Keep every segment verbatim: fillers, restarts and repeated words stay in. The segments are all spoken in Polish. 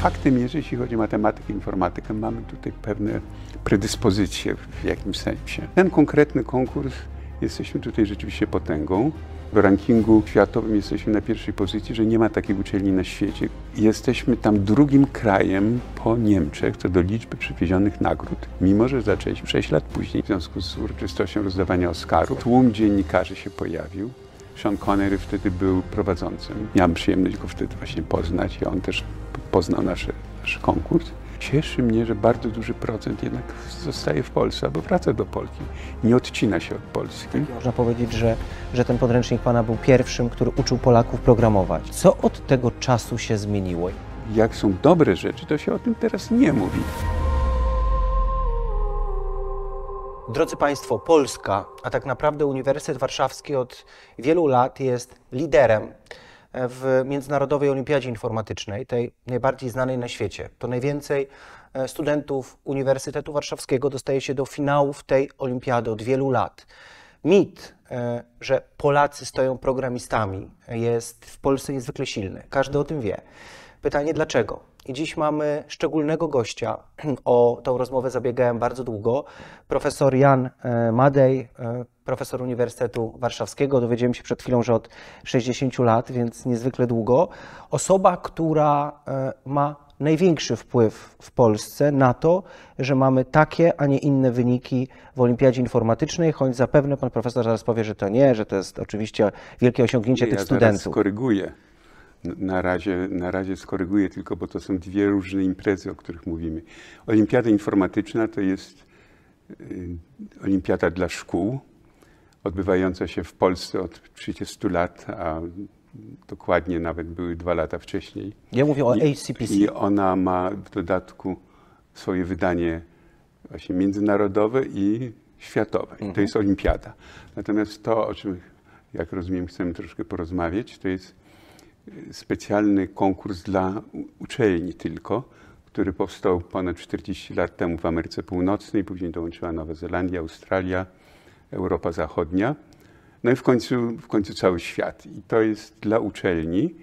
Faktem jest, że jeśli chodzi o matematykę, informatykę, mamy tutaj pewne predyspozycje w jakimś sensie. Ten konkretny konkurs, jesteśmy tutaj rzeczywiście potęgą. W rankingu światowym jesteśmy na pierwszej pozycji, że nie ma takiej uczelni na świecie. Jesteśmy tam drugim krajem po Niemczech co do liczby przywiezionych nagród, mimo że zaczęliśmy sześć lat później w związku z uroczystością rozdawania Oscarów. Tłum dziennikarzy się pojawił. Sean Connery wtedy był prowadzącym. Miałem przyjemność go wtedy właśnie poznać i on też poznał nasz, nasz konkurs. Cieszy mnie, że bardzo duży procent jednak zostaje w Polsce albo wraca do Polski, nie odcina się od Polski. Można powiedzieć, że, że ten podręcznik Pana był pierwszym, który uczył Polaków programować. Co od tego czasu się zmieniło? Jak są dobre rzeczy, to się o tym teraz nie mówi. Drodzy Państwo, Polska, a tak naprawdę Uniwersytet Warszawski od wielu lat jest liderem w Międzynarodowej Olimpiadzie Informatycznej, tej najbardziej znanej na świecie. To najwięcej studentów Uniwersytetu Warszawskiego dostaje się do finałów tej olimpiady od wielu lat. Mit, że Polacy stoją programistami, jest w Polsce niezwykle silny. Każdy o tym wie. Pytanie dlaczego? I dziś mamy szczególnego gościa. O tą rozmowę zabiegałem bardzo długo. Profesor Jan Madey, profesor Uniwersytetu Warszawskiego. Dowiedziałem się przed chwilą, że od sześćdziesięciu lat, więc niezwykle długo. Osoba, która ma największy wpływ w Polsce na to, że mamy takie, a nie inne wyniki w Olimpiadzie Informatycznej, choć zapewne pan profesor zaraz powie, że to nie, że to jest oczywiście wielkie osiągnięcie ja tych studentów. Zaraz skoryguję. Na razie, na razie skoryguję tylko, bo to są dwie różne imprezy, o których mówimy. Olimpiada informatyczna to jest olimpiada dla szkół, odbywająca się w Polsce od trzydziestu lat, a dokładnie nawet były dwa lata wcześniej. Ja mówię o A C P C. I ona ma w dodatku swoje wydanie właśnie międzynarodowe i światowe. Mhm. To jest olimpiada. Natomiast to, o czym, jak rozumiem, chcemy troszkę porozmawiać, to jest specjalny konkurs dla uczelni tylko, który powstał ponad czterdzieści lat temu w Ameryce Północnej, później dołączyła Nowa Zelandia, Australia, Europa Zachodnia, no i w końcu, w końcu cały świat. I to jest dla uczelni,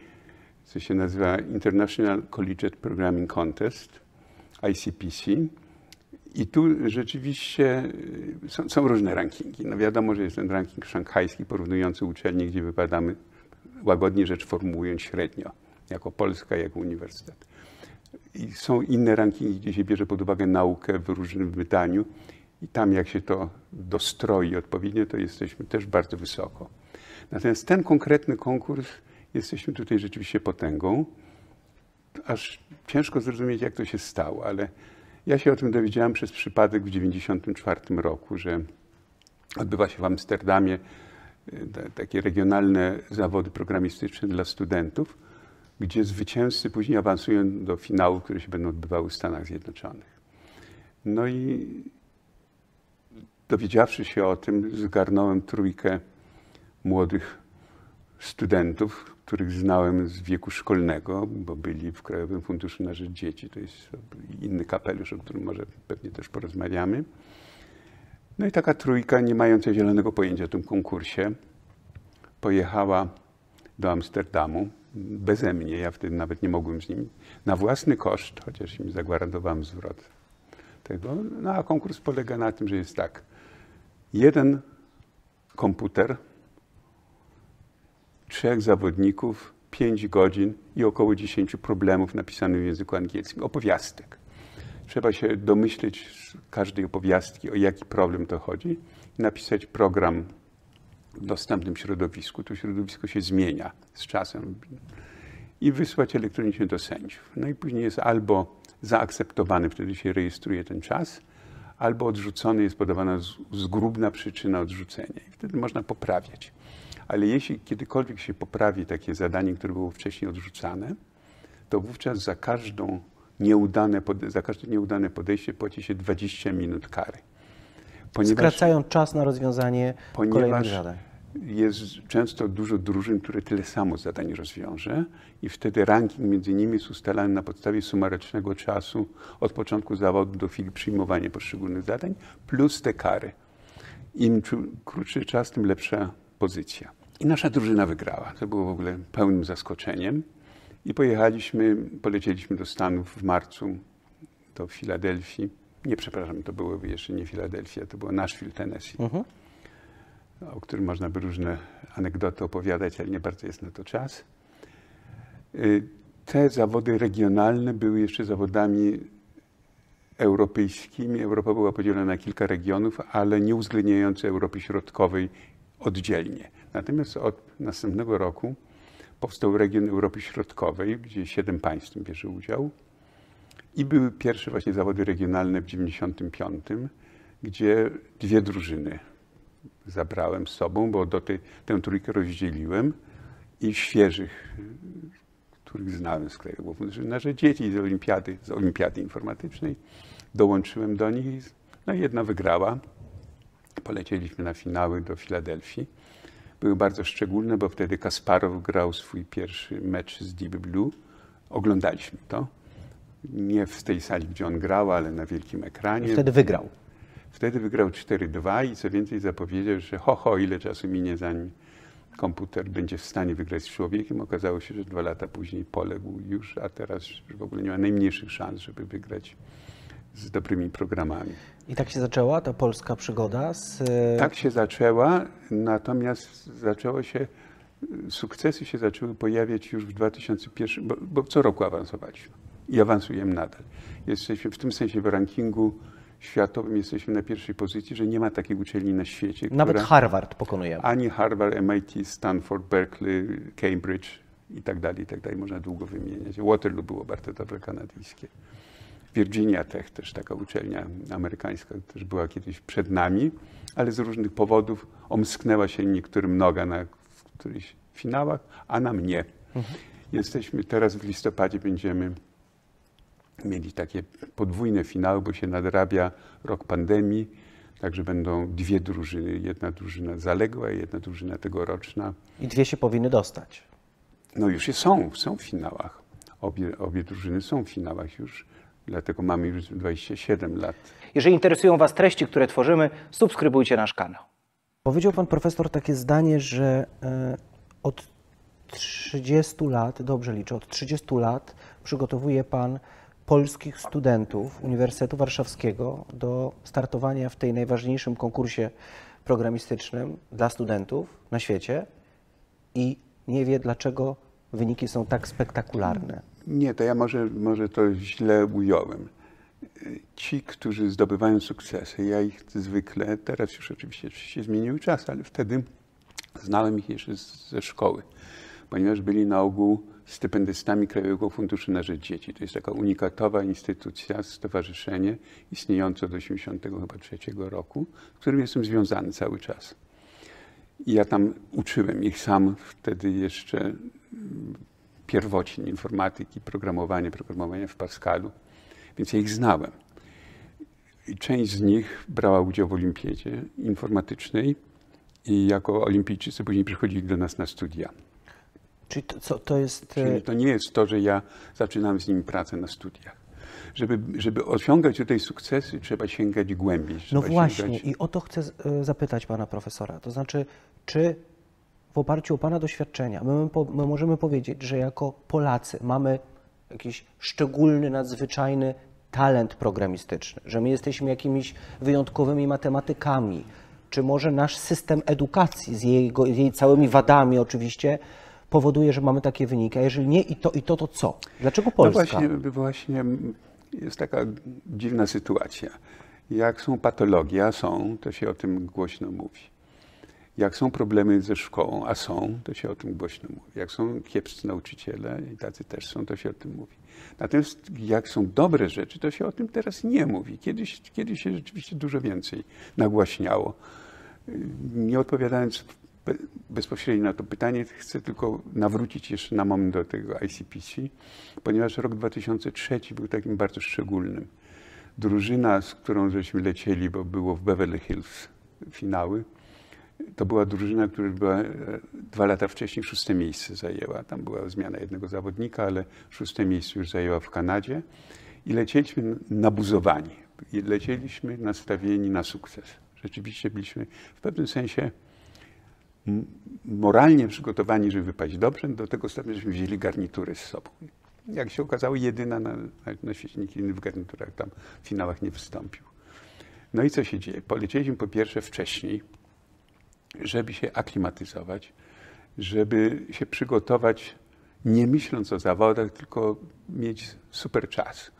co się nazywa International Collegiate Programming Contest, I C P C. I tu rzeczywiście są, są różne rankingi. No wiadomo, że jest ten ranking szanghajski porównujący uczelnie, gdzie wypadamy, łagodnie rzecz formułując, średnio, jako Polska, jako uniwersytet. I są inne rankingi, gdzie się bierze pod uwagę naukę w różnym wydaniu i tam jak się to dostroi odpowiednio, to jesteśmy też bardzo wysoko. Natomiast ten konkretny konkurs, jesteśmy tutaj rzeczywiście potęgą. Aż ciężko zrozumieć, jak to się stało, ale ja się o tym dowiedziałem przez przypadek w dziewięćdziesiątym czwartym roku, że odbywa się w Amsterdamie takie regionalne zawody programistyczne dla studentów, gdzie zwycięzcy później awansują do finału, które się będą odbywały w Stanach Zjednoczonych. No i dowiedziawszy się o tym, zgarnąłem trójkę młodych studentów, których znałem z wieku szkolnego, bo byli w Krajowym Funduszu na Rzecz Dzieci. To jest inny kapelusz, o którym może pewnie też porozmawiamy. No i taka trójka, nie mająca zielonego pojęcia o tym konkursie, pojechała do Amsterdamu beze mnie. Ja wtedy nawet nie mogłem z nimi, na własny koszt, chociaż im zagwarantowałem zwrot tego. No a konkurs polega na tym, że jest tak. Jeden komputer, trzech zawodników, pięć godzin i około dziesięciu problemów napisanych w języku angielskim, opowiastek. Trzeba się domyśleć z każdej opowiastki, o jaki problem to chodzi i napisać program w dostępnym środowisku. To środowisko się zmienia z czasem i wysłać elektronicznie do sędziów. No i później jest albo zaakceptowany, wtedy się rejestruje ten czas, albo odrzucony, jest podawana zgrubna przyczyna odrzucenia i wtedy można poprawiać. Ale jeśli kiedykolwiek się poprawi takie zadanie, które było wcześniej odrzucane, to wówczas za każdą Nieudane, za każde nieudane podejście płaci się dwadzieścia minut kary. Ponieważ, Skracają czas na rozwiązanie kolejnych zadań. Jest często dużo drużyn, które tyle samo zadań rozwiąże i wtedy ranking między nimi jest ustalany na podstawie sumarycznego czasu od początku zawodu do chwili przyjmowania poszczególnych zadań plus te kary. Im krótszy czas, tym lepsza pozycja. I nasza drużyna wygrała. To było w ogóle pełnym zaskoczeniem. I pojechaliśmy, polecieliśmy do Stanów w marcu, do Filadelfii. Nie, przepraszam, to było jeszcze nie Filadelfia, to było Nashville, Tennessee, uh-huh. o którym można by różne anegdoty opowiadać, ale nie bardzo jest na to czas. Te zawody regionalne były jeszcze zawodami europejskimi. Europa była podzielona na kilka regionów, ale nie uwzględniające Europy Środkowej oddzielnie. Natomiast od następnego roku powstał region Europy Środkowej, gdzie siedem państw bierze udział. I były pierwsze właśnie zawody regionalne w dziewięćdziesiątym piątym, gdzie dwie drużyny zabrałem z sobą, bo do tej, tę trójkę rozdzieliłem i świeżych, których znałem z Krajowego Funduszu na Rzecz Dzieci i z Olimpiady, z Olimpiady Informatycznej, dołączyłem do nich. No i jedna wygrała. Polecieliśmy na finały do Filadelfii. Były bardzo szczególne, bo wtedy Kasparow grał swój pierwszy mecz z Deep Blue. Oglądaliśmy to. Nie w tej sali, gdzie on grał, ale na wielkim ekranie. I wtedy wygrał. Wtedy wygrał cztery dwa i co więcej zapowiedział, że ho, ho, ile czasu minie, zanim komputer będzie w stanie wygrać z człowiekiem. Okazało się, że dwa lata później poległ już, a teraz w ogóle nie ma najmniejszych szans, żeby wygrać z dobrymi programami. I tak się zaczęła ta polska przygoda? Z... Tak się zaczęła, natomiast zaczęło się, sukcesy się zaczęły pojawiać już w dwa tysiące pierwszym, bo, bo co roku awansowaliśmy. I awansujemy nadal. Jesteśmy w tym sensie w rankingu światowym, jesteśmy na pierwszej pozycji, że nie ma takiej uczelni na świecie. Nawet która, Harvard pokonujemy. Ani Harvard, M I T, Stanford, Berkeley, Cambridge i tak dalej, i tak dalej. Można długo wymieniać. Waterloo było bardzo dobre, kanadyjskie. Virginia Tech, też taka uczelnia amerykańska, też była kiedyś przed nami, ale z różnych powodów omsknęła się niektórym noga na w którychś finałach, a na mnie. Mhm. Jesteśmy teraz w listopadzie, będziemy mieli takie podwójne finały, bo się nadrabia rok pandemii, także będą dwie drużyny, jedna drużyna zaległa i jedna drużyna tegoroczna. I dwie się powinny dostać. No już je są, są w finałach. Obie, obie drużyny są w finałach już, dlatego mamy już dwadzieścia siedem lat. Jeżeli interesują Was treści, które tworzymy, subskrybujcie nasz kanał. Powiedział Pan Profesor takie zdanie, że y, od trzydziestu lat, dobrze liczę, od trzydziestu lat przygotowuje Pan polskich studentów Uniwersytetu Warszawskiego do startowania w tej najważniejszym konkursie programistycznym dla studentów na świecie i nie wie, dlaczego wyniki są tak spektakularne. Nie, to ja może, może to źle ująłem. Ci, którzy zdobywają sukcesy, ja ich zwykle, teraz już oczywiście się zmieniły czas, ale wtedy znałem ich jeszcze ze szkoły, ponieważ byli na ogół stypendystami Krajowego Funduszu na Rzecz Dzieci. To jest taka unikatowa instytucja, stowarzyszenie istniejące od tysiąc dziewięćset osiemdziesiątego trzeciego roku, z którym jestem związany cały czas. I ja tam uczyłem ich sam wtedy jeszcze pierwocin informatyki, programowania, programowania w Pascalu, więc ja ich znałem. I część z nich brała udział w Olimpiadzie Informatycznej i jako olimpijczycy później przychodzili do nas na studia. Czyli to, co, to jest... Czyli to nie jest to, że ja zaczynam z nimi pracę na studiach. Żeby, żeby osiągać tutaj sukcesy, trzeba sięgać głębiej. No właśnie sięgać... i o to chcę zapytać Pana Profesora. To znaczy, czy w oparciu o Pana doświadczenia my, my możemy powiedzieć, że jako Polacy mamy jakiś szczególny, nadzwyczajny talent programistyczny, że my jesteśmy jakimiś wyjątkowymi matematykami, czy może nasz system edukacji z jej, z jej całymi wadami oczywiście powoduje, że mamy takie wyniki, a jeżeli nie i to, i to, to co? Dlaczego Polska? No właśnie, właśnie jest taka dziwna sytuacja. Jak są patologie, a są, to się o tym głośno mówi. Jak są problemy ze szkołą, a są, to się o tym głośno mówi. Jak są kiepscy nauczyciele, i tacy też są, to się o tym mówi. Natomiast jak są dobre rzeczy, to się o tym teraz nie mówi. Kiedyś, kiedyś się rzeczywiście dużo więcej nagłaśniało. Nie odpowiadając bezpośrednio na to pytanie, chcę tylko nawrócić jeszcze na moment do tego I C P C, ponieważ rok dwa tysiące trzeci był takim bardzo szczególnym. Drużyna, z którą żeśmy lecieli, bo było w Beverly Hills finały, to była drużyna, która była dwa lata wcześniej szóste miejsce zajęła. Tam była zmiana jednego zawodnika, ale szóste miejsce już zajęła w Kanadzie. I lecieliśmy nabuzowani, i lecieliśmy nastawieni na sukces. Rzeczywiście byliśmy w pewnym sensie moralnie przygotowani, żeby wypaść dobrze, do tego stopnia, żeśmy wzięli garnitury z sobą. Jak się okazało, jedyna na, na świecie, nikt inny w garniturach tam w finałach nie wystąpił. No i co się dzieje? Polecieliśmy po pierwsze wcześniej, żeby się aklimatyzować, żeby się przygotować, nie myśląc o zawodach, tylko mieć super czas.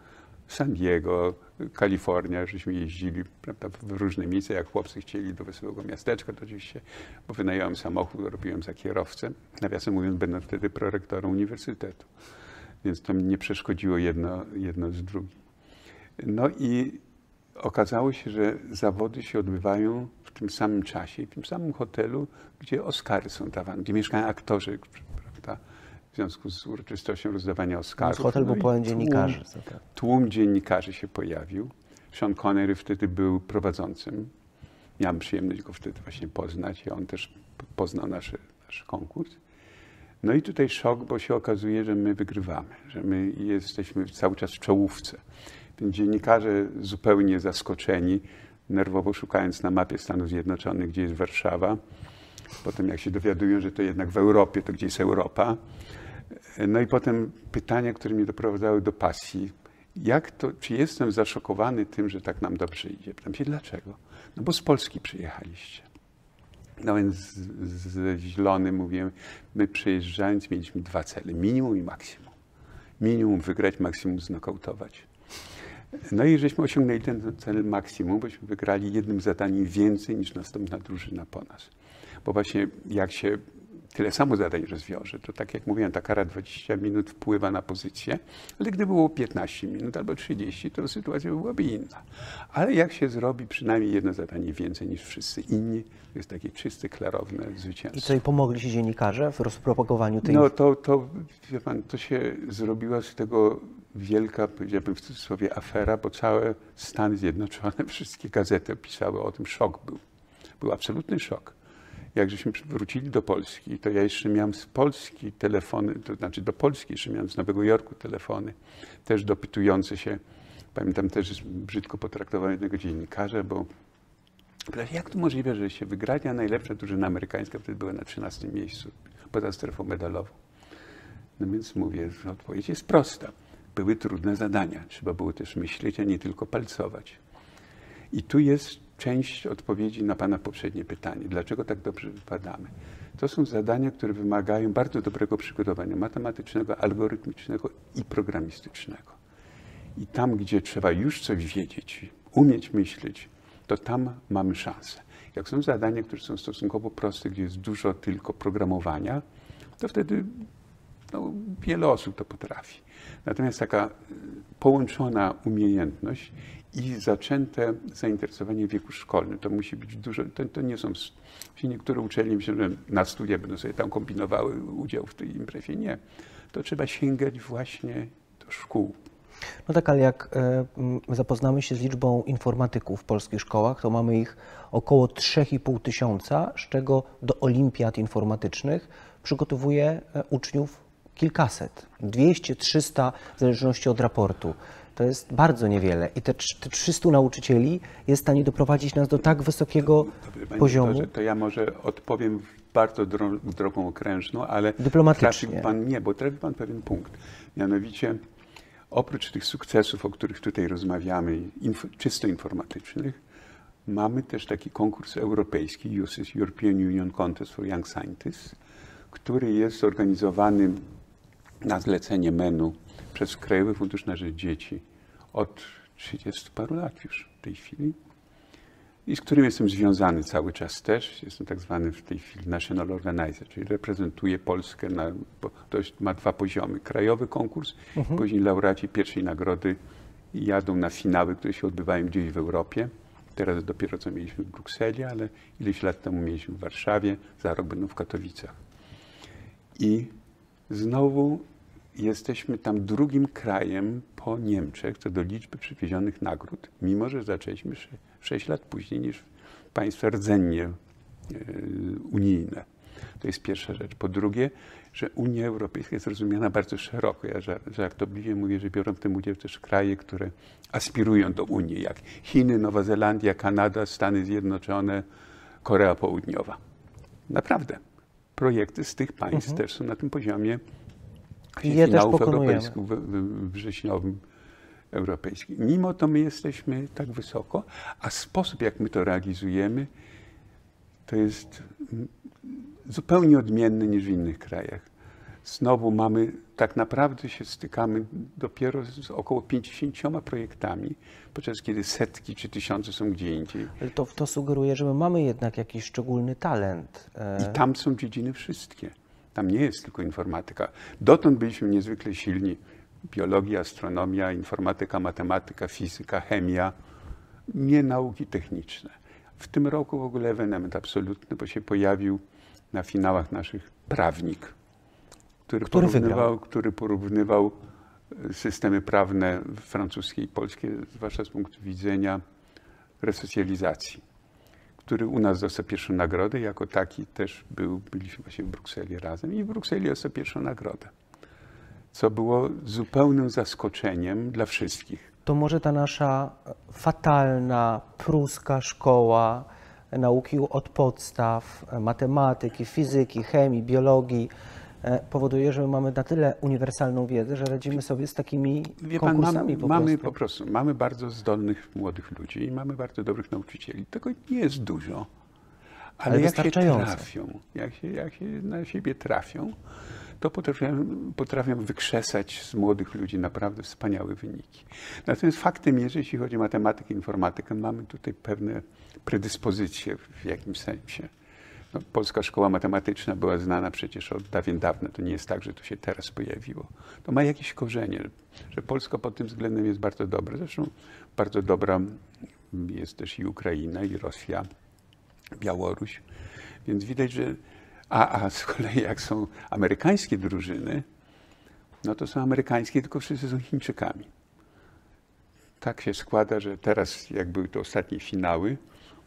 San Diego, Kalifornia, żeśmy jeździli, prawda, w różne miejsca, jak chłopcy chcieli do wesołego miasteczka, to oczywiście, bo wynająłem samochód, robiłem za kierowcę, nawiasem mówiąc, będąc wtedy prorektorem uniwersytetu, więc to mi nie przeszkodziło jedno, jedno z drugim. No i okazało się, że zawody się odbywają w tym samym czasie, w tym samym hotelu, gdzie Oscary są dawane, gdzie mieszkają aktorzy, prawda, w związku z uroczystością rozdawania Oscarów. Hotel był no pełen dziennikarzy. Tłum dziennikarzy się pojawił. Sean Connery wtedy był prowadzącym. Miałem przyjemność go wtedy właśnie poznać i on też poznał nasz, nasz konkurs. No i tutaj szok, bo się okazuje, że my wygrywamy, że my jesteśmy cały czas w czołówce. Więc dziennikarze zupełnie zaskoczeni, nerwowo szukając na mapie Stanów Zjednoczonych, gdzie jest Warszawa. Potem jak się dowiadują, że to jednak w Europie, to gdzie jest Europa. No i potem pytania, które mnie doprowadzały do pasji. Jak to, czy jestem zaszokowany tym, że tak nam dobrze idzie? Pytam się, dlaczego? No bo z Polski przyjechaliście. No więc ze Zielonym mówiłem, my przyjeżdżając mieliśmy dwa cele, minimum i maksimum. Minimum wygrać, maksimum znokautować. No i żeśmy osiągnęli ten cel maksimum, bośmy wygrali jednym zadaniem więcej niż następna drużyna po nas. Bo właśnie jak się tyle samo zadań rozwiąże, to tak jak mówiłem, ta kara dwadzieścia minut wpływa na pozycję, ale gdyby było piętnaście minut albo trzydzieści, to sytuacja byłaby inna. Ale jak się zrobi przynajmniej jedno zadanie więcej niż wszyscy inni, to jest takie czyste, klarowne zwycięstwo. I co, i pomogli się dziennikarze w rozpropagowaniu tej... No to, to, wie pan, to się zrobiła z tego wielka, powiedziałbym w cudzysłowie, afera, bo całe Stany Zjednoczone, wszystkie gazety pisały o tym, szok był. Był absolutny szok. Jak żeśmy wrócili do Polski, to ja jeszcze miałem z Polski telefony, to znaczy do Polski jeszcze miałem z Nowego Jorku telefony, też dopytujące się, pamiętam też brzydko potraktowałem jednego dziennikarza, bo jak to możliwe, że się wygrania najlepsza drużyna amerykańska wtedy była na trzynastym miejscu, poza strefą medalową. No więc mówię, że odpowiedź jest prosta. Były trudne zadania, trzeba było też myśleć, a nie tylko palcować. I tu jest część odpowiedzi na pana poprzednie pytanie. Dlaczego tak dobrze wypadamy? To są zadania, które wymagają bardzo dobrego przygotowania matematycznego, algorytmicznego i programistycznego. I tam, gdzie trzeba już coś wiedzieć, umieć myśleć, to tam mamy szansę. Jak są zadania, które są stosunkowo proste, gdzie jest dużo tylko programowania, to wtedy no, wiele osób to potrafi. Natomiast taka połączona umiejętność i zaczęte zainteresowanie w wieku szkolnym. To musi być dużo, to, to nie są, niektóre uczelnie myślą, że na studia będą sobie tam kombinowały udział w tej imprezie. Nie. To trzeba sięgać właśnie do szkół. No tak, ale jak y, zapoznamy się z liczbą informatyków w polskich szkołach, to mamy ich około trzy i pół tysiąca, z czego do olimpiad informatycznych przygotowuje uczniów kilkaset, dwieście, trzysta, w zależności od raportu. To jest bardzo niewiele i te, te trzystu nauczycieli jest w stanie doprowadzić nas do tak wysokiego Dobry, poziomu. To, to ja może odpowiem bardzo dro, drogą okrężną, ale dyplomatycznie. Trafił pan, nie, bo trafił pan pewien punkt. Mianowicie oprócz tych sukcesów, o których tutaj rozmawiamy, inf, czysto informatycznych, mamy też taki konkurs europejski, European Union Contest for Young Scientists, który jest organizowany na zlecenie M E N U przez Krajowy Fundusz na Rzecz Dzieci od trzydziestu paru lat już w tej chwili i z którym jestem związany cały czas też. Jestem tak zwany w tej chwili national organizer, czyli reprezentuję Polskę, na, bo to ma dwa poziomy. Krajowy konkurs, mhm. Później laureaci pierwszej nagrody jadą na finały, które się odbywają gdzieś w Europie. Teraz dopiero co mieliśmy w Brukseli, ale ileś lat temu mieliśmy w Warszawie, za rok będą w Katowicach. I znowu jesteśmy tam drugim krajem po Niemczech co do liczby przywiezionych nagród, mimo że zaczęliśmy sześć lat później niż państwa rdzennie unijne. To jest pierwsza rzecz. Po drugie, że Unia Europejska jest rozumiana bardzo szeroko. Ja żartobliwie mówię, że biorą w tym udział też kraje, które aspirują do Unii, jak Chiny, Nowa Zelandia, Kanada, Stany Zjednoczone, Korea Południowa. Naprawdę. Projekty z tych państw mhm. też są na tym poziomie je finałów europejskich, wrześniowym europejskich. Mimo to my jesteśmy tak wysoko, a sposób, jak my to realizujemy, to jest zupełnie odmienny niż w innych krajach. Znowu mamy, tak naprawdę się stykamy dopiero z około pięćdziesięcioma projektami, podczas kiedy setki czy tysiące są gdzie indziej. Ale to, to sugeruje, że my mamy jednak jakiś szczególny talent. I tam są dziedziny wszystkie. Tam nie jest tylko informatyka. Dotąd byliśmy niezwykle silni. Biologia, astronomia, informatyka, matematyka, fizyka, chemia. Nie nauki techniczne. W tym roku w ogóle ewenement absolutny, bo się pojawił na finałach naszych prawnik. Który, który, porównywał, który porównywał systemy prawne francuskie i polskie, zwłaszcza z punktu widzenia resocjalizacji, który u nas dostał pierwszą nagrodę, jako taki też był, byliśmy właśnie w Brukseli razem i w Brukseli dostał pierwszą nagrodę, co było zupełnym zaskoczeniem dla wszystkich. To może ta nasza fatalna, pruska szkoła nauki od podstaw, matematyki, fizyki, chemii, biologii, powoduje, że my mamy na tyle uniwersalną wiedzę, że radzimy sobie z takimi Wie pan, konkursami. Mam, po mamy po prostu mamy bardzo zdolnych młodych ludzi i mamy bardzo dobrych nauczycieli. Tego nie jest dużo, ale, ale jak się trafią, jak się, jak się na siebie trafią, to potrafią, potrafią wykrzesać z młodych ludzi naprawdę wspaniałe wyniki. Natomiast faktem jest, że jeśli chodzi o matematykę, informatykę, mamy tutaj pewne predyspozycje w jakimś sensie. No, polska szkoła matematyczna była znana przecież od dawien dawna. To nie jest tak, że to się teraz pojawiło. To ma jakieś korzenie, że Polska pod tym względem jest bardzo dobra. Zresztą bardzo dobra jest też i Ukraina, i Rosja, Białoruś. Więc widać, że... A, a z kolei jak są amerykańskie drużyny, no to są amerykańskie, tylko wszyscy są Chińczykami. Tak się składa, że teraz, jak były to ostatnie finały,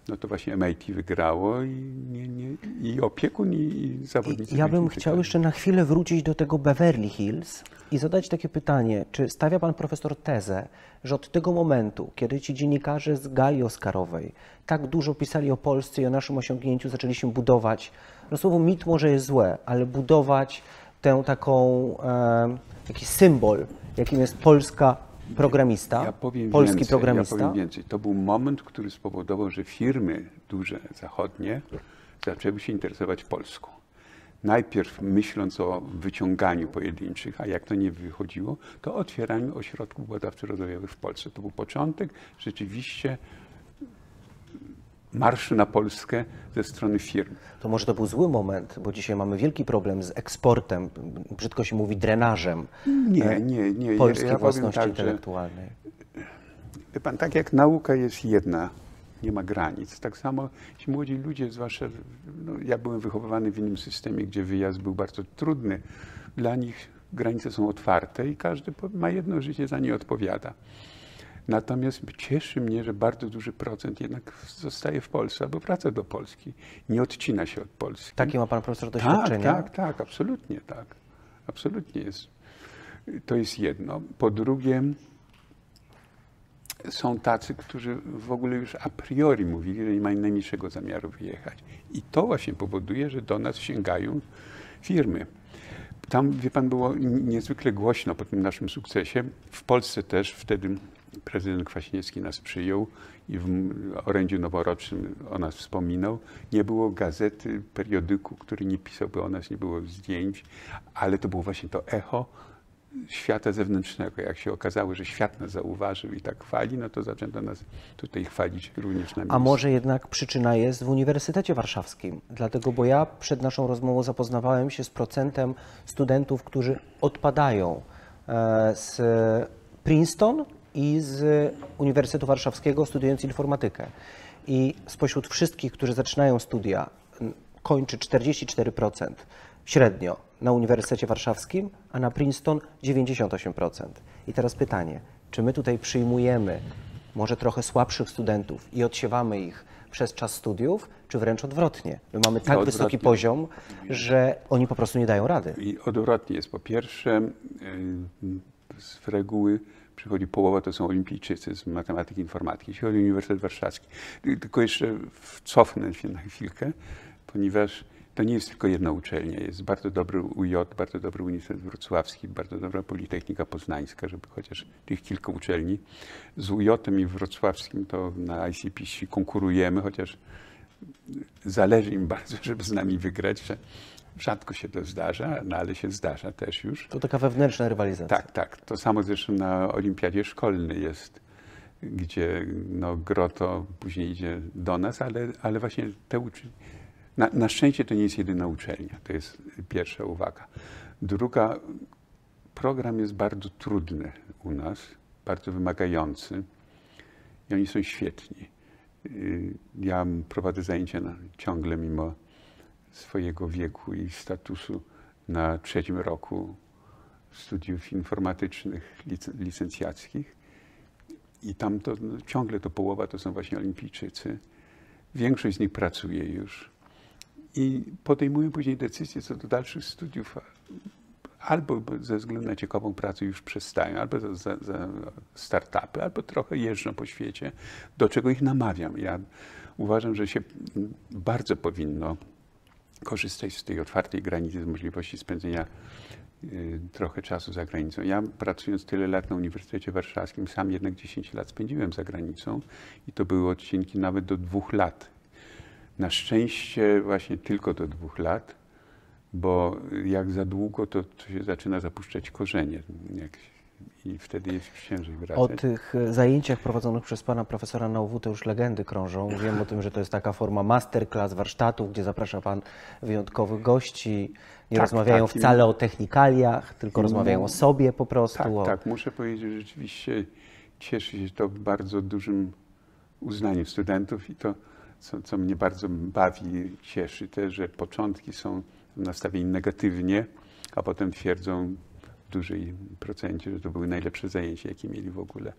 no to właśnie M I T wygrało i, nie, nie, i opiekun, i, i zawodnicy. Ja bym chciał jeszcze na chwilę wrócić do tego Beverly Hills i zadać takie pytanie, czy stawia pan profesor tezę, że od tego momentu, kiedy ci dziennikarze z gali Oscarowej tak dużo pisali o Polsce i o naszym osiągnięciu, zaczęliśmy budować, no słowo mit może jest złe, ale budować tę taką, e, taki symbol, jakim jest Polska, programista, ja powiem polski więcej, programista. Ja powiem więcej. To był moment, który spowodował, że firmy duże zachodnie zaczęły się interesować Polską. Najpierw myśląc o wyciąganiu pojedynczych, a jak to nie wychodziło, to otwieraniu ośrodków badawczych rozwojowych w Polsce. To był początek rzeczywiście marszu na Polskę ze strony firm. To może to był zły moment, bo dzisiaj mamy wielki problem z eksportem, brzydko się mówi drenażem nie, nie, nie. polskiej ja własności tak, intelektualnej. Że, wie pan, tak jak nauka jest jedna, nie ma granic, tak samo ci młodzi ludzie, zwłaszcza no, ja byłem wychowywany w innym systemie, gdzie wyjazd był bardzo trudny, dla nich granice są otwarte i każdy ma jedno życie, za nie odpowiada. Natomiast cieszy mnie, że bardzo duży procent jednak zostaje w Polsce albo wraca do Polski. Nie odcina się od Polski. Takie ma pan profesor doświadczenie? Tak, tak, tak, absolutnie tak. Absolutnie jest. To jest jedno. Po drugie, są tacy, którzy w ogóle już a priori mówili, że nie mają najmniejszego zamiaru wyjechać. I to właśnie powoduje, że do nas sięgają firmy. Tam, wie pan, było niezwykle głośno po tym naszym sukcesie. W Polsce też wtedy prezydent Kwaśniewski nas przyjął i w orędziu noworocznym o nas wspominał. Nie było gazety, periodyku, który nie pisałby o nas, nie było zdjęć, ale to było właśnie to echo świata zewnętrznego. Jak się okazało, że świat nas zauważył i tak chwali, no to zaczęto nas tutaj chwalić również na miejscu. A może jednak przyczyna jest w Uniwersytecie Warszawskim? Dlatego, bo ja przed naszą rozmową zapoznawałem się z procentem studentów, którzy odpadają z Princeton i z Uniwersytetu Warszawskiego, studiując informatykę. I spośród wszystkich, którzy zaczynają studia, kończy czterdzieści cztery procent średnio na Uniwersytecie Warszawskim, a na Princeton dziewięćdziesiąt osiem procent. I teraz pytanie, czy my tutaj przyjmujemy może trochę słabszych studentów i odsiewamy ich przez czas studiów, czy wręcz odwrotnie? My mamy tak odwrotnie. Wysoki poziom, że oni po prostu nie dają rady. I odwrotnie jest. Po pierwsze, z reguły przychodzi połowa, to są olimpijczycy z matematyki, informatyki, jeśli chodzi o Uniwersytet Warszawski. Tylko jeszcze cofnę się na chwilkę, ponieważ to nie jest tylko jedna uczelnia. Jest bardzo dobry U J, bardzo dobry Uniwersytet Wrocławski, bardzo dobra Politechnika Poznańska, żeby chociaż tych kilka uczelni. Z U J-em i Wrocławskim to na I C P C konkurujemy, chociaż zależy im bardzo, żeby z nami wygrać. Rzadko się to zdarza, no ale się zdarza też już. To taka wewnętrzna rywalizacja. Tak, tak. To samo zresztą na Olimpiadzie Szkolnej jest, gdzie no, groto później idzie do nas, ale, ale właśnie te uczelnie. Na, na szczęście to nie jest jedyna uczelnia, to jest pierwsza uwaga. Druga, program jest bardzo trudny u nas, bardzo wymagający i oni są świetni. Ja prowadzę zajęcia na, ciągle mimo swojego wieku i statusu na trzecim roku studiów informatycznych, lic, licencjackich i tam to, no, ciągle to połowa to są właśnie olimpijczycy. Większość z nich pracuje już. I podejmuję później decyzję co do dalszych studiów, albo ze względu na ciekawą pracę już przestają, albo za, za startupy, albo trochę jeżdżą po świecie, do czego ich namawiam. Ja uważam, że się bardzo powinno korzystać z tej otwartej granicy, z możliwości spędzenia trochę czasu za granicą. Ja pracując tyle lat na Uniwersytecie Warszawskim, sam jednak dziesięć lat spędziłem za granicą i to były odcinki nawet do dwóch lat. Na szczęście właśnie tylko do dwóch lat, bo jak za długo, to, to się zaczyna zapuszczać korzenie jak, i wtedy jest ciężej wracać. O tych zajęciach prowadzonych przez pana profesora na U W to już legendy krążą. Wiem o tym, że to jest taka forma masterclass warsztatów, gdzie zaprasza pan wyjątkowych gości. Nie tak, rozmawiają tak, wcale i... o technikaliach, tylko rozmawiają o sobie po prostu. Tak, o... tak. Muszę powiedzieć, że rzeczywiście cieszy się to bardzo dużym uznaniem studentów i to Co, co mnie bardzo bawi, cieszy też, że początki są nastawieni negatywnie, a potem twierdzą w dużym procencie, że to były najlepsze zajęcia, jakie mieli w ogóle.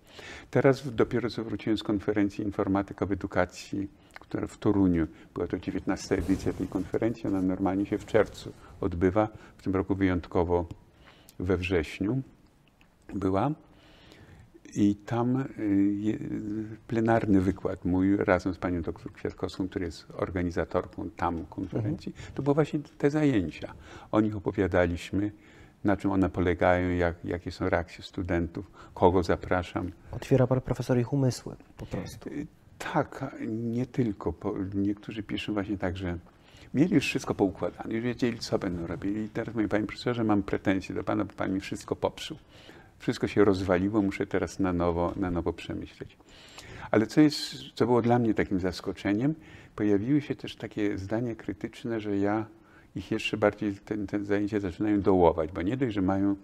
Teraz dopiero co wróciłem z konferencji Informatyka w Edukacji, która w Toruniu, była to dziewiętnasta edycja tej konferencji, ona normalnie się w czerwcu odbywa, w tym roku wyjątkowo we wrześniu była. I tam plenarny wykład mój razem z panią doktor Kwiatkowską, która jest organizatorką tam konferencji, to były właśnie te zajęcia. O nich opowiadaliśmy, na czym one polegają, jak, jakie są reakcje studentów, kogo zapraszam. Otwiera pan profesor ich umysły po prostu. Tak, nie tylko. Niektórzy piszą właśnie tak, że mieli już wszystko poukładane, już wiedzieli, co będą robili. I teraz mówię, panie profesorze, mam pretensje do pana, bo pan mi wszystko popsuł. Wszystko się rozwaliło, muszę teraz na nowo, na nowo przemyśleć. Ale co, jest, co było dla mnie takim zaskoczeniem, pojawiły się też takie zdania krytyczne, że ja ich jeszcze bardziej ten, ten zajęcie zaczynają dołować, bo nie dość, że mają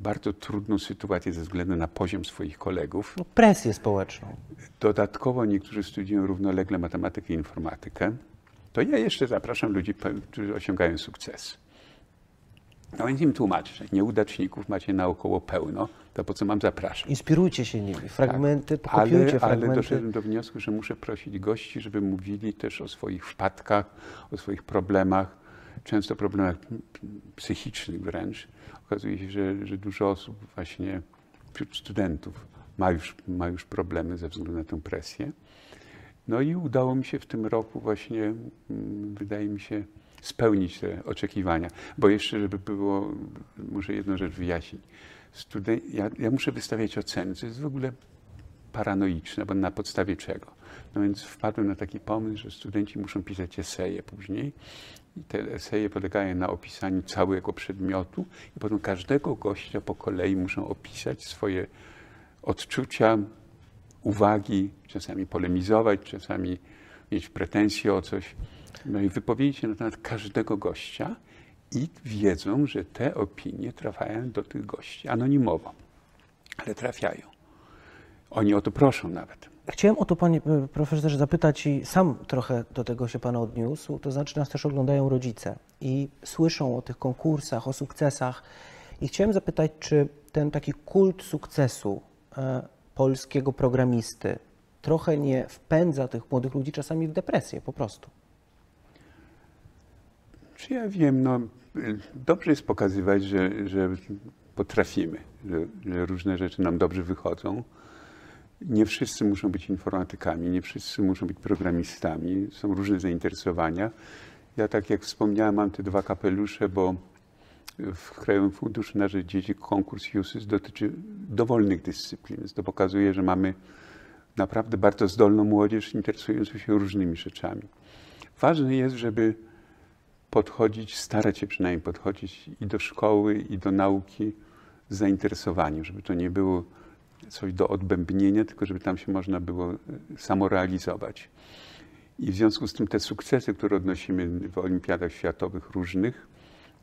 bardzo trudną sytuację ze względu na poziom swoich kolegów. No, presję społeczną. Dodatkowo niektórzy studiują równolegle matematykę i informatykę. To ja jeszcze zapraszam ludzi, którzy osiągają sukces. No więc im tłumaczę, nieudaczników macie naokoło pełno, to po co mam zapraszać? Inspirujcie się nimi, fragmenty, tak, ale, fragmenty. Ale doszedłem do wniosku, że muszę prosić gości, żeby mówili też o swoich wpadkach, o swoich problemach, często problemach psychicznych wręcz. Okazuje się, że, że dużo osób właśnie wśród studentów ma już, ma już problemy ze względu na tę presję. No i udało mi się w tym roku właśnie, wydaje mi się, spełnić te oczekiwania, bo jeszcze, żeby było, muszę jedną rzecz wyjaśnić. Studen- ja, ja muszę wystawiać oceny, co jest w ogóle paranoiczne, bo na podstawie czego? No więc wpadłem na taki pomysł, że studenci muszą pisać eseje później i te eseje polegają na opisaniu całego przedmiotu i potem każdego gościa po kolei muszą opisać swoje odczucia, uwagi, czasami polemizować, czasami mieć pretensje o coś. No i wypowiedzi się na temat każdego gościa i wiedzą, że te opinie trafiają do tych gości anonimowo, ale trafiają. Oni o to proszą nawet. Chciałem o to, panie profesorze, zapytać i sam trochę do tego się pan odniósł, to znaczy nas też oglądają rodzice i słyszą o tych konkursach, o sukcesach i chciałem zapytać, czy ten taki kult sukcesu polskiego programisty trochę nie wpędza tych młodych ludzi czasami w depresję po prostu? Czy ja wiem, no, dobrze jest pokazywać, że, że potrafimy, że, że różne rzeczy nam dobrze wychodzą. Nie wszyscy muszą być informatykami, nie wszyscy muszą być programistami, są różne zainteresowania. Ja, tak jak wspomniałem, mam te dwa kapelusze, bo w Krajowym Funduszu na Rzecz Dzieci konkurs JUSYS dotyczy dowolnych dyscyplin. To pokazuje, że mamy naprawdę bardzo zdolną młodzież interesującą się różnymi rzeczami. Ważne jest, żeby podchodzić, starać się przynajmniej podchodzić i do szkoły, i do nauki z zainteresowaniem, żeby to nie było coś do odbębnienia, tylko żeby tam się można było samorealizować. I w związku z tym te sukcesy, które odnosimy w olimpiadach światowych różnych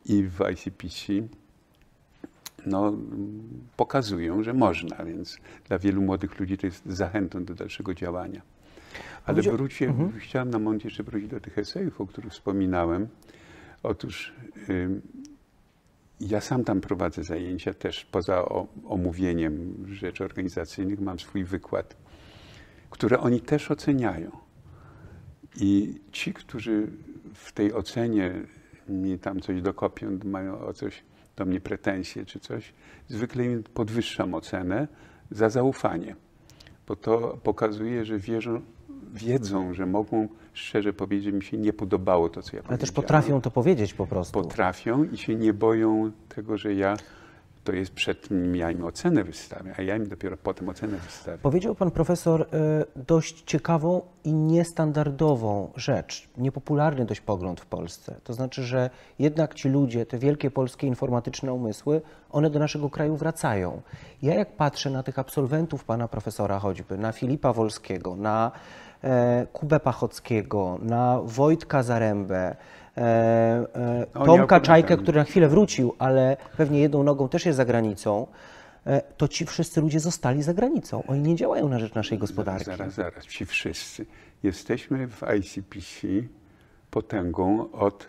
i w I C P C, no, pokazują, że można, więc dla wielu młodych ludzi to jest zachętą do dalszego działania. Ale wróćcie, mhm. chciałem na moment jeszcze wrócić do tych esejów, o których wspominałem. Otóż y, ja sam tam prowadzę zajęcia, też poza o, omówieniem rzeczy organizacyjnych mam swój wykład, które oni też oceniają. I ci, którzy w tej ocenie mi tam coś dokopią, mają o coś do mnie pretensje czy coś, zwykle im podwyższam ocenę za zaufanie, bo to pokazuje, że wierzą, wiedzą, że mogą szczerze powiedzieć, że mi się nie podobało to, co ja powiedziałem. Ale też potrafią to powiedzieć po prostu. Potrafią i się nie boją tego, że ja... to jest przed nim, ja im ocenę wystawię, a ja im dopiero potem ocenę wystawię. Powiedział pan profesor dość ciekawą i niestandardową rzecz, niepopularny dość pogląd w Polsce. To znaczy, że jednak ci ludzie, te wielkie polskie informatyczne umysły, one do naszego kraju wracają. Ja jak patrzę na tych absolwentów pana profesora choćby, na Filipa Wolskiego, na Kubę Pachockiego, na Wojtka Zarębę, Tomka Czajkę, który na chwilę wrócił, ale pewnie jedną nogą też jest za granicą, to ci wszyscy ludzie zostali za granicą. Oni nie działają na rzecz naszej gospodarki. Zaraz, zaraz, zaraz. Ci wszyscy. Jesteśmy w I C P C potęgą od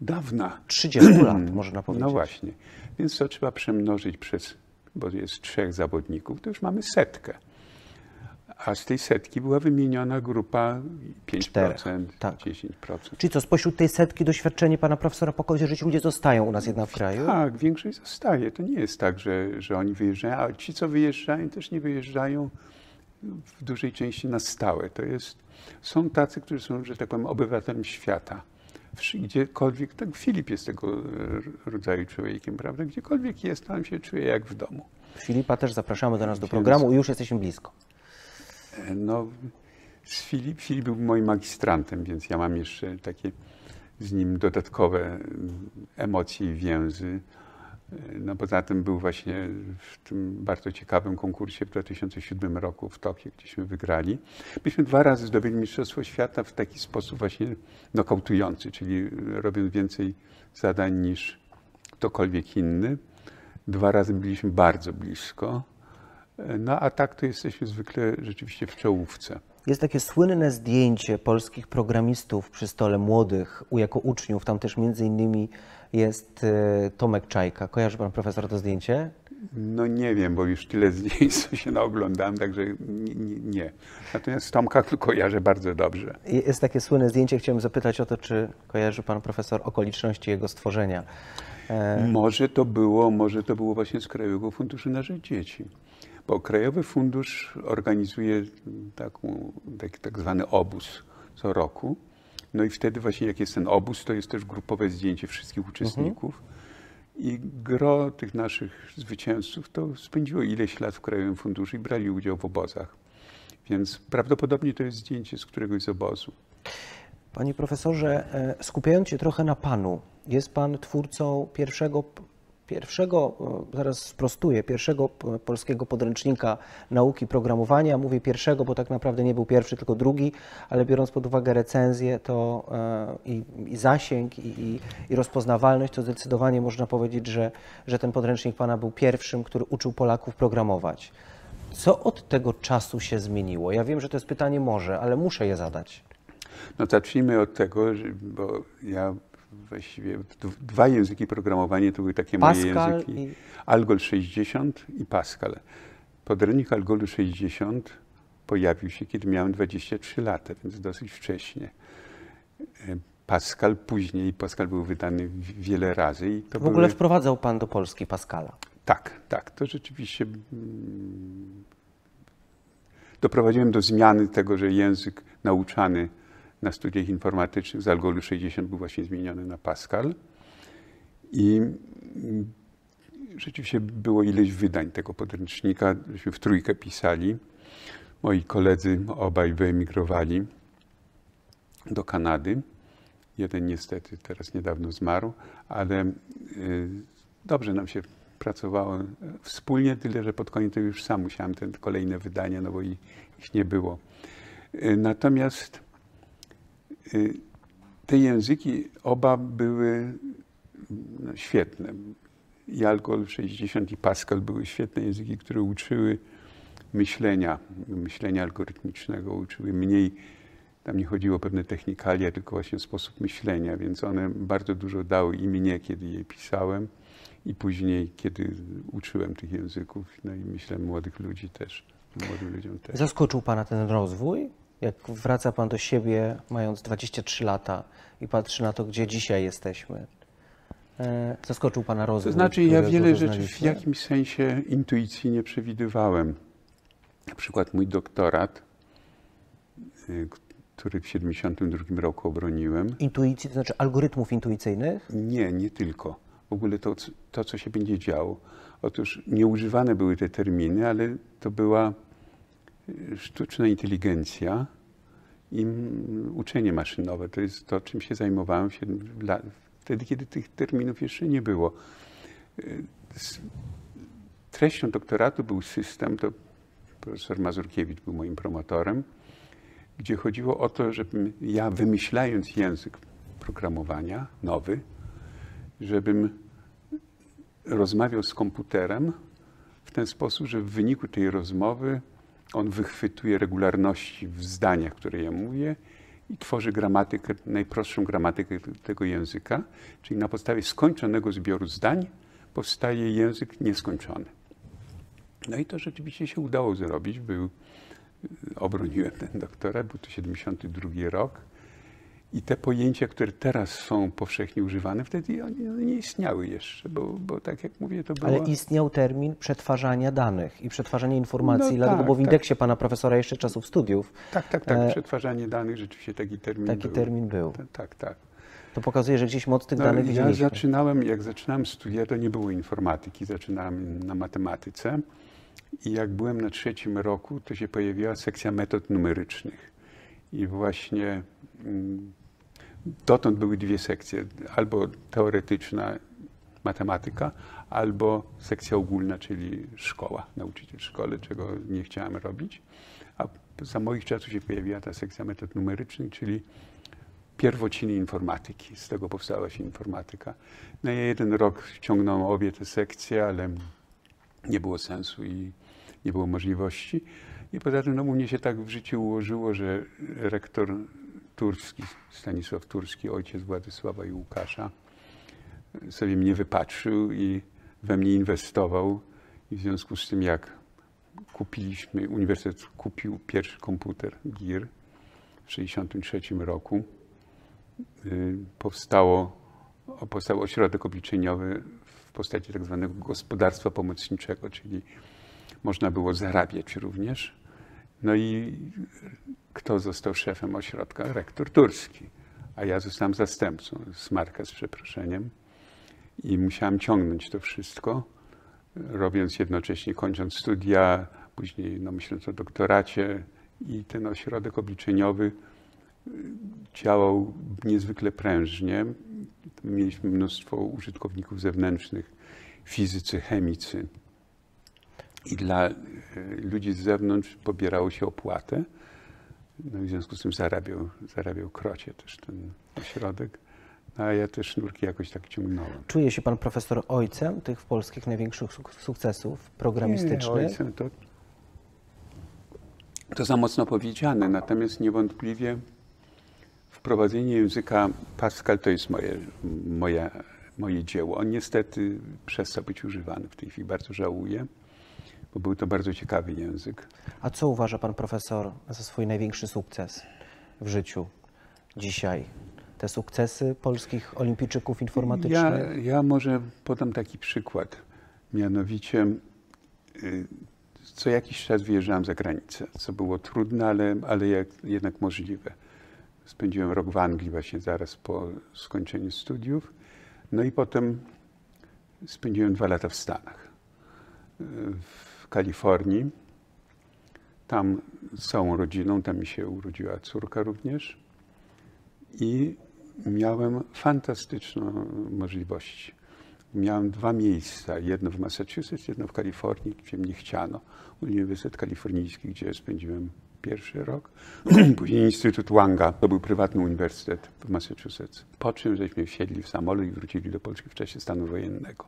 dawna. trzydziestu lat, można powiedzieć. No właśnie. Więc to trzeba przemnożyć przez, bo jest trzech zawodników, to już mamy setkę. A z tej setki była wymieniona grupa pięć procent, Czterech, tak. dziesięć procent. Czyli co, spośród tej setki doświadczenie pana profesora pokazuje, że ci ludzie zostają u nas jednak w kraju? Tak, większość zostaje. To nie jest tak, że, że oni wyjeżdżają, a ci, co wyjeżdżają, też nie wyjeżdżają w dużej części na stałe. To jest, są tacy, którzy są, że tak powiem, obywatelem świata. Gdziekolwiek, tak Filip jest tego rodzaju człowiekiem, prawda? Gdziekolwiek jest, tam się czuje jak w domu. Filipa też zapraszamy do nas do programu i już jesteśmy blisko. No, Filip, Filip był moim magistrantem, więc ja mam jeszcze takie z nim dodatkowe emocje i więzy. No, poza tym był właśnie w tym bardzo ciekawym konkursie w dwa tysiące siódmym roku w Tokio, gdzieśmy wygrali. Myśmy dwa razy zdobyli Mistrzostwo Świata w taki sposób właśnie nokautujący, czyli robiąc więcej zadań niż ktokolwiek inny. Dwa razy byliśmy bardzo blisko. No a tak to jesteśmy zwykle rzeczywiście w czołówce. Jest takie słynne zdjęcie polskich programistów przy stole młodych jako uczniów. Tam też między innymi jest Tomek Czajka. Kojarzy pan profesor to zdjęcie? No nie wiem, bo już tyle zdjęć się naoglądałem, także nie. Natomiast Tomka kojarzę bardzo dobrze. Jest takie słynne zdjęcie. Chciałem zapytać o to, czy kojarzy pan profesor okoliczności jego stworzenia. Może to było, może to było właśnie z Krajowego Funduszu na Rzecz Dzieci. Bo Krajowy Fundusz organizuje taką, taki tak zwany obóz co roku. No i wtedy właśnie jak jest ten obóz, to jest też grupowe zdjęcie wszystkich uczestników. Mhm. I gro tych naszych zwycięzców to spędziło ileś lat w Krajowym Funduszu i brali udział w obozach. Więc prawdopodobnie to jest zdjęcie z któregoś z obozu. Panie profesorze, skupiając się trochę na panu, jest pan twórcą pierwszego... Pierwszego, zaraz sprostuję, pierwszego polskiego podręcznika nauki programowania. Mówię pierwszego, bo tak naprawdę nie był pierwszy, tylko drugi, ale biorąc pod uwagę recenzję to i, i zasięg i, i, i rozpoznawalność, to zdecydowanie można powiedzieć, że, że ten podręcznik pana był pierwszym, który uczył Polaków programować. Co od tego czasu się zmieniło? Ja wiem, że to jest pytanie może, ale muszę je zadać. No zacznijmy od tego, bo ja... Właściwie dwa języki programowania to były takie Pascal moje języki. I... Algol sześćdziesiąt i Pascal. Podręcznik Algolu sześćdziesiąt pojawił się, kiedy miałem dwadzieścia trzy lata, więc dosyć wcześnie. Pascal później, Pascal był wydany wiele razy. I to w były... ogóle wprowadzał pan do Polski Pascala. Tak, tak. To rzeczywiście doprowadziłem do zmiany tego, że język nauczany na studiach informatycznych z Algolu sześćdziesiąt był właśnie zmieniony na Pascal. I rzeczywiście było ileś wydań tego podręcznika, żeśmy w trójkę pisali. Moi koledzy obaj wyemigrowali do Kanady. Jeden niestety teraz niedawno zmarł, ale dobrze nam się pracowało wspólnie, tyle że pod koniec już sam musiałem te kolejne wydania, no bo ich, ich nie było. Natomiast te języki oba były świetne. I Algol sześćdziesiąt i Pascal były świetne języki, które uczyły myślenia, myślenia algorytmicznego, uczyły mniej. Tam nie chodziło o pewne technikalia, tylko właśnie sposób myślenia, więc one bardzo dużo dały i mnie, kiedy je pisałem, i później, kiedy uczyłem tych języków, no i myślę młodych ludzi też, młodym ludziom też. Zaskoczył Pana ten rozwój? Jak wraca Pan do siebie, mając dwadzieścia trzy lata i patrzy na to, gdzie dzisiaj jesteśmy? Zaskoczył Pana rozwój? To znaczy, ja wiele rzeczy w jakimś sensie intuicyjnie przewidywałem. Na przykład mój doktorat, który w siedemdziesiątym drugim roku obroniłem. Intuicji, to znaczy algorytmów intuicyjnych? Nie, nie tylko. W ogóle to, to, co się będzie działo. Otóż nieużywane były te terminy, ale to była sztuczna inteligencja i uczenie maszynowe. To jest to, czym się zajmowałem wtedy, kiedy tych terminów jeszcze nie było. Treścią doktoratu był system, to profesor Mazurkiewicz był moim promotorem, gdzie chodziło o to, żebym ja, wymyślając język programowania nowy, żebym rozmawiał z komputerem w ten sposób, że w wyniku tej rozmowy on wychwytuje regularności w zdaniach, które ja mówię, i tworzy gramatykę, najprostszą gramatykę tego języka, czyli na podstawie skończonego zbioru zdań powstaje język nieskończony. No i to rzeczywiście się udało zrobić. Był Obroniłem ten doktorat, był to siedemdziesiąty drugi rok i te pojęcia, które teraz są powszechnie używane, wtedy one nie istniały jeszcze, bo, bo tak jak mówię, to było... Ale istniał termin przetwarzania danych i przetwarzania informacji, no dlatego, tak, bo w indeksie tak. Pana profesora jeszcze czasów studiów... Tak, tak, tak, przetwarzanie danych, rzeczywiście taki termin taki był. Taki termin był. Ta, tak, tak. To pokazuje, że gdzieś moc tych no, danych widzieliśmy. Ja zaczynałem, jak zaczynałem studia, to nie było informatyki, zaczynałem na matematyce. I jak byłem na trzecim roku, to się pojawiła sekcja metod numerycznych. I właśnie dotąd były dwie sekcje, albo teoretyczna matematyka, albo sekcja ogólna, czyli szkoła, nauczyciel szkoły, czego nie chciałem robić. A za moich czasów się pojawiła ta sekcja metod numerycznych, czyli pierwociny informatyki. Z tego powstała się informatyka. No i jeden rok ciągnąłem obie te sekcje, ale... nie było sensu i nie było możliwości. I poza tym no, u mnie się tak w życiu ułożyło, że rektor Turski, Stanisław Turski, ojciec Władysława i Łukasza, sobie mnie wypatrzył i we mnie inwestował. I w związku z tym, jak kupiliśmy, uniwersytet kupił pierwszy komputer G I R w tysiąc dziewięćset sześćdziesiątym trzecim roku, powstało, powstał ośrodek obliczeniowy w postaci tak zwanego gospodarstwa pomocniczego, czyli można było zarabiać również. No i kto został szefem ośrodka? Rektor Turski, a ja zostałem zastępcą, Smarka z przeproszeniem, i musiałem ciągnąć to wszystko, robiąc jednocześnie, kończąc studia, później no, myśląc o doktoracie, i ten ośrodek obliczeniowy działał niezwykle prężnie. Mieliśmy mnóstwo użytkowników zewnętrznych, fizycy, chemicy, i dla ludzi z zewnątrz pobierało się opłatę. No i w związku z tym zarabiał, zarabiał krocie też ten ośrodek, no a ja te sznurki jakoś tak ciągnąłem. Czuje się Pan profesor ojcem tych polskich największych sukcesów programistycznych? Nie, ojcem to, to za mocno powiedziane, natomiast niewątpliwie wprowadzenie języka Pascal to jest moje, moje, moje dzieło. On niestety przestał być używany w tej chwili. Bardzo żałuję, bo był to bardzo ciekawy język. A co uważa Pan profesor za swój największy sukces w życiu dzisiaj? Te sukcesy polskich olimpijczyków informatycznych? Ja, ja może podam taki przykład. Mianowicie co jakiś czas wyjeżdżałem za granicę, co było trudne, ale, ale jak, jednak możliwe. Spędziłem rok w Anglii właśnie zaraz po skończeniu studiów. No i potem spędziłem dwa lata w Stanach, w Kalifornii. Tam z całą rodziną, tam mi się urodziła córka również. I miałem fantastyczną możliwość. Miałem dwa miejsca, jedno w Massachusetts, jedno w Kalifornii, gdzie mnie chciano. Uniwersytet Kalifornijski, gdzie spędziłem pierwszy rok. Później Instytut Wanga, to był prywatny uniwersytet w Massachusetts. Po czym żeśmy wsiedli w samolot i wrócili do Polski w czasie stanu wojennego.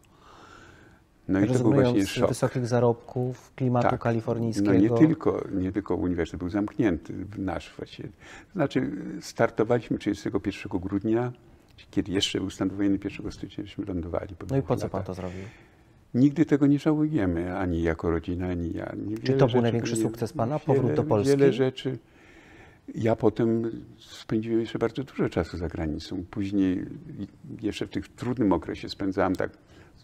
No i to był właśnie szok. Wysokich zarobków, klimatu tak. kalifornijskiego. No nie tylko, nie tylko uniwersytet był zamknięty, nasz właściwie. Znaczy startowaliśmy trzydziestego pierwszego grudnia, kiedy jeszcze był stan wojenny, pierwszego stycznia żeśmy lądowali. No i po co pan to zrobił? Nigdy tego nie żałujemy, ani jako rodzina, ani ja. Wiele Czy to był największy nie, sukces pana, powrót wiele, do Polski? Wiele rzeczy. Ja potem spędziłem jeszcze bardzo dużo czasu za granicą. Później jeszcze w tym trudnym okresie spędzałem tak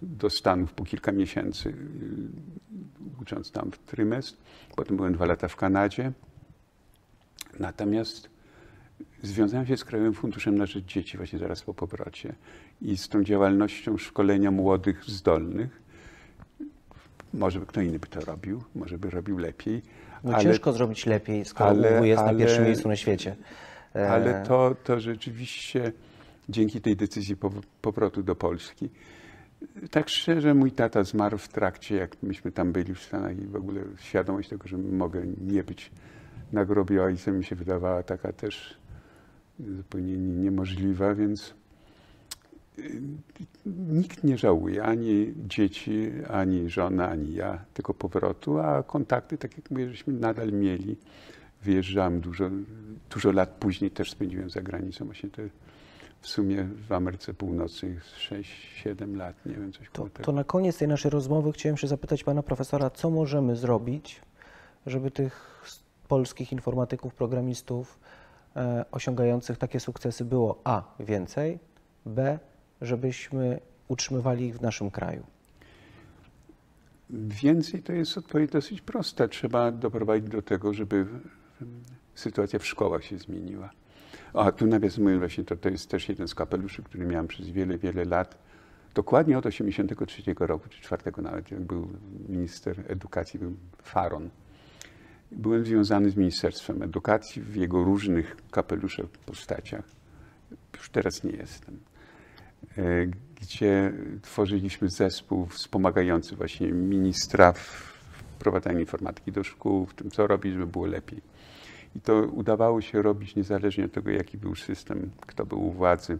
do Stanów po kilka miesięcy, ucząc tam w trymestr. Potem byłem dwa lata w Kanadzie. Natomiast związałem się z Krajowym Funduszem na Rzecz Dzieci właśnie zaraz po powrocie i z tą działalnością szkolenia młodych zdolnych. Może by kto inny by to robił, może by robił lepiej. No ale, ciężko zrobić lepiej, skoro ale, U W jest ale, na pierwszym miejscu na świecie. Ale to, to rzeczywiście dzięki tej decyzji powrotu do Polski. Tak szczerze, mój tata zmarł w trakcie, jak myśmy tam byli w Stanach i w ogóle świadomość tego, że mogę nie być na grobie ojca, mi się wydawała taka też zupełnie niemożliwa, więc nikt nie żałuje, ani dzieci, ani żona, ani ja, tylko powrotu, a kontakty, tak jak mówię, żeśmy nadal mieli. Wyjeżdżałem dużo, dużo lat później, też spędziłem za granicą właśnie te w sumie w Ameryce Północnej sześć siedem lat, nie wiem, coś koło tego. To na koniec tej naszej rozmowy chciałem się zapytać pana profesora, co możemy zrobić, żeby tych polskich informatyków, programistów e, osiągających takie sukcesy było a. więcej, b. żebyśmy utrzymywali ich w naszym kraju? Więcej to jest odpowiedź dosyć prosta. Trzeba doprowadzić do tego, żeby sytuacja w szkołach się zmieniła. A tu nawiasem mówiąc, właśnie to, to jest też jeden z kapeluszy, który miałem przez wiele, wiele lat. Dokładnie od osiemdziesiątego trzeciego roku, czy czwartego nawet, jak był minister edukacji, był Faron. Byłem związany z Ministerstwem Edukacji w jego różnych kapeluszach, postaciach. Już teraz nie jestem. Gdzie tworzyliśmy zespół wspomagający właśnie ministra w wprowadzaniu informatyki do szkół, w tym co robić, żeby było lepiej. I to udawało się robić niezależnie od tego, jaki był system, kto był u władzy.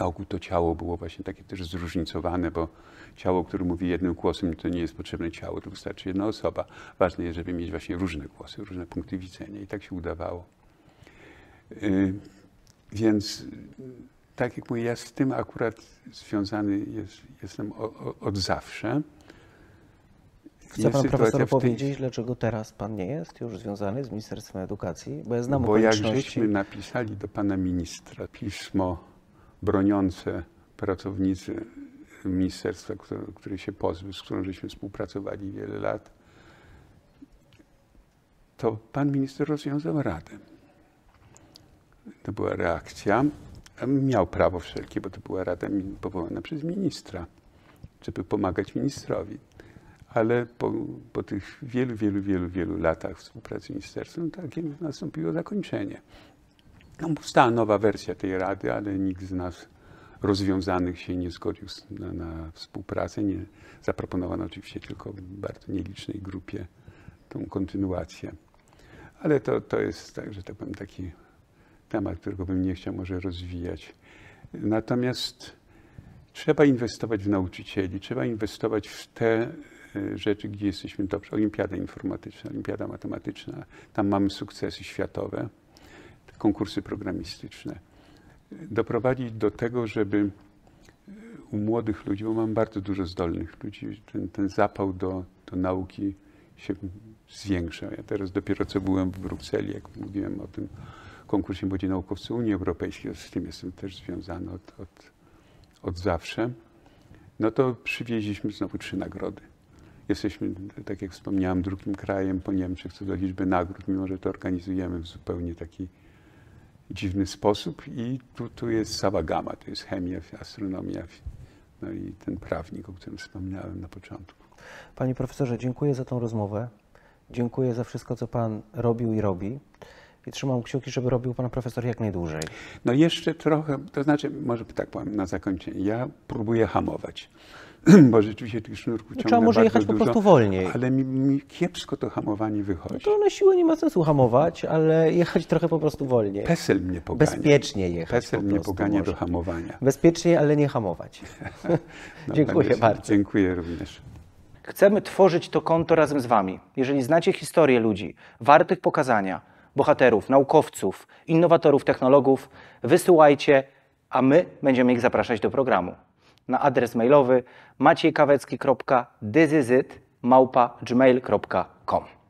Na ogół to ciało było właśnie takie też zróżnicowane, bo ciało, które mówi jednym głosem, to nie jest potrzebne ciało, to wystarczy jedna osoba. Ważne jest, żeby mieć właśnie różne głosy, różne punkty widzenia i tak się udawało. Yy, więc tak jak mówię, ja z tym akurat związany jest, jestem o, o, od zawsze. Chce pan profesor powiedzieć, dlaczego teraz pan nie jest już związany z Ministerstwem Edukacji? Bo ja znam Bo jak żeśmy napisali do pana ministra pismo broniące pracownicy ministerstwa, które, które się pozwy, z którą żeśmy współpracowali wiele lat, to pan minister rozwiązał radę. To była reakcja. Miał prawo wszelkie, bo to była rada powołana przez ministra, żeby pomagać ministrowi. Ale po, po tych wielu, wielu, wielu, wielu latach współpracy z ministerstwem takie nastąpiło zakończenie. No, powstała nowa wersja tej rady, ale nikt z nas rozwiązanych się nie zgodził na, na współpracę. Nie, zaproponowano oczywiście tylko bardzo nielicznej grupie tą kontynuację. Ale to, to jest tak, że tak powiem, taki temat, którego bym nie chciał może rozwijać. Natomiast trzeba inwestować w nauczycieli, trzeba inwestować w te rzeczy, gdzie jesteśmy dobrze. Olimpiada informatyczna, olimpiada matematyczna, tam mamy sukcesy światowe, konkursy programistyczne. Doprowadzić do tego, żeby u młodych ludzi, bo mam bardzo dużo zdolnych ludzi, ten, ten zapał do, do nauki się zwiększał. Ja teraz dopiero co byłem w Brukseli, jak mówiłem o tym konkursie młodzi naukowcy Unii Europejskiej, z tym jestem też związany od, od, od zawsze. No to przywieźliśmy znowu trzy nagrody. Jesteśmy, tak jak wspomniałem, drugim krajem po Niemczech co do liczby nagród, mimo że to organizujemy w zupełnie taki dziwny sposób i tu, tu jest cała gama, to jest chemia, astronomia, no i ten prawnik, o którym wspomniałem na początku. Panie profesorze, dziękuję za tą rozmowę, dziękuję za wszystko, co pan robił i robi i trzymam kciuki, żeby robił pan profesor jak najdłużej. No jeszcze trochę, to znaczy, może tak powiem na zakończenie, ja próbuję hamować, bo rzeczywiście tych sznurków ciągle trzeba może jechać dużo, po prostu wolniej. Ale mi, mi kiepsko to hamowanie wychodzi. No to na siłę nie ma sensu hamować, ale jechać trochę po prostu wolniej. Pesel mnie pogania. Bezpiecznie jechać Pesel po mnie pogania może. do hamowania. Bezpiecznie, ale nie hamować. No, dziękuję panie, bardzo. Dziękuję również. Chcemy tworzyć to konto razem z wami. Jeżeli znacie historię ludzi, wartych pokazania, bohaterów, naukowców, innowatorów, technologów, wysyłajcie, a my będziemy ich zapraszać do programu. Na adres mailowy maciej kawecki kropka this is it małpa gmail kropka com.